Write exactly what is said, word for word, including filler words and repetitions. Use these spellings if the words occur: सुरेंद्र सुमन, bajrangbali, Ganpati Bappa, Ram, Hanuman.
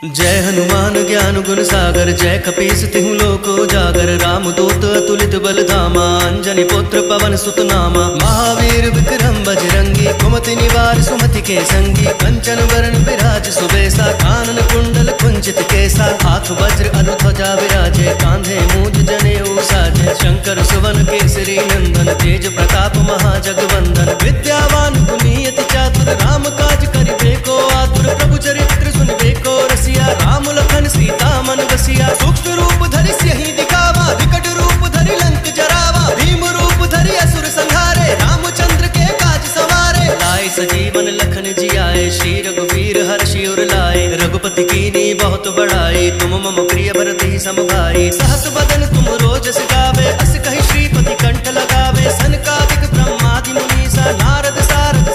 जय हनुमान ज्ञान गुण सागर, जय कपीस तिहु लोक उजागर। राम दूत अतुलित बल धामा, अंजनी पुत्र पवन सुत नामा। महावीर विक्रम बजरंगी, कुमति निवार सुमति के संगी। कंचन वरण विराज सुबेसा, कानन कुंडल कुंचित केसा। हाथ वज्र अनु ध्वजा विराजे, कांधे मूंज जनेऊ साजे। शंकर सुवन केसरी नंदन, तेज प्रताप महाजगवंदन। विद्यावान गुणियति चातुर, राम काज करिबे को आतुर। प्रभु चरित्र सुनिबे को रसिया, राम लखन सीता मन बसिया। सूक्ष्म रूप धरि सियहि दिखावा, विकट रूप धरि लंक जरावा। भीम रूप धरि असुर संहारे, रामचंद्र के काज सवारे। लाए सजीवन लखन जियाए, श्री रघुवीर हर्षि उर लाए। रघुपति कीन्ही बहुत बड़ाई, तुम मम प्रिय भरति सम भाई। सहस बदन तुम रोजस गावे, अस कहि श्रीपति कंठ लगावे। सन का